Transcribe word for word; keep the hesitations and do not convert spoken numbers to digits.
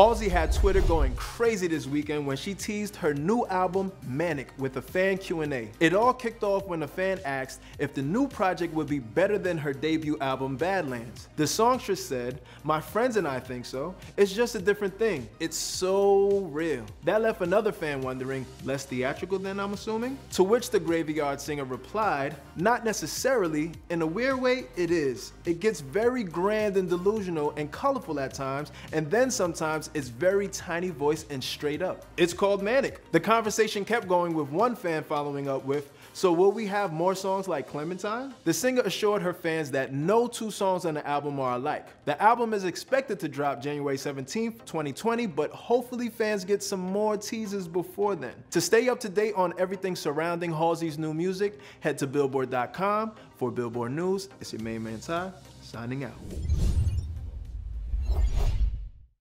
Halsey had Twitter going crazy this weekend when she teased her new album, Manic, with a fan Q and A. It all kicked off when a fan asked if the new project would be better than her debut album, Badlands. The songstress said, "My friends and I think so. It's just a different thing. It's so real." That left another fan wondering, less theatrical than I'm assuming? To which the Graveyard Singer replied, "Not necessarily. In a weird way, it is. It gets very grand and delusional and colorful at times, and then sometimes it's very tiny voice and straight up. It's called Manic." The conversation kept going with one fan following up with, "So will we have more songs like Clementine?" The singer assured her fans that no two songs on the album are alike. The album is expected to drop January seventeenth, twenty twenty, but hopefully fans get some more teasers before then. To stay up to date on everything surrounding Halsey's new music, head to Billboard dot com. For Billboard News, it's your main man Ty, signing out.